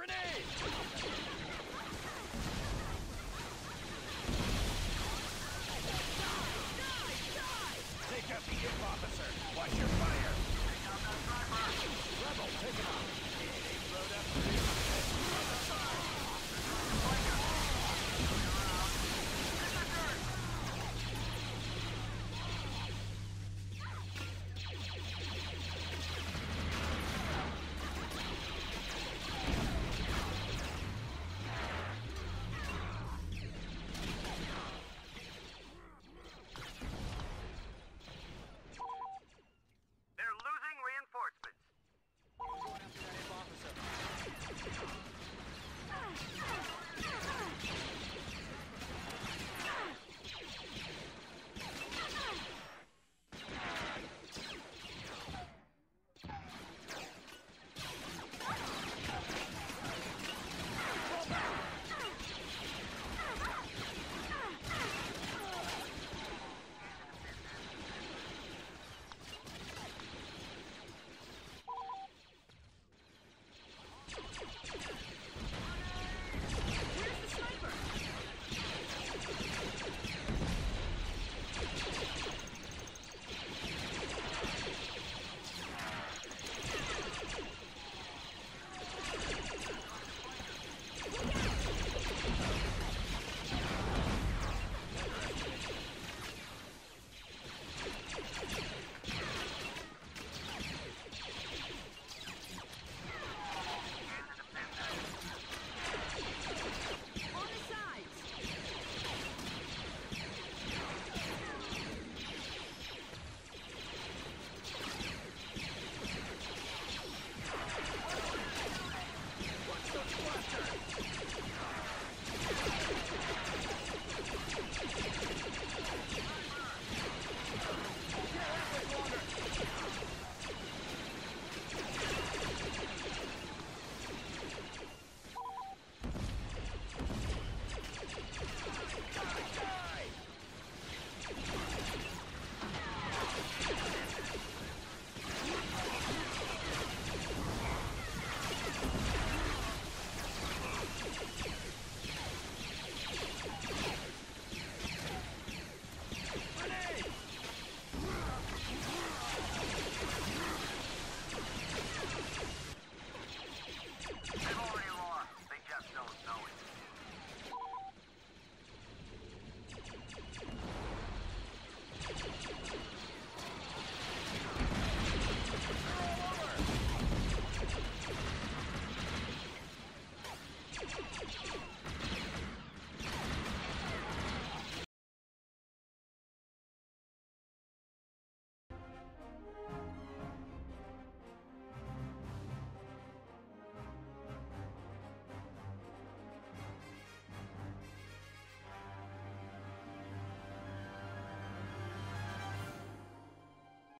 Grenade!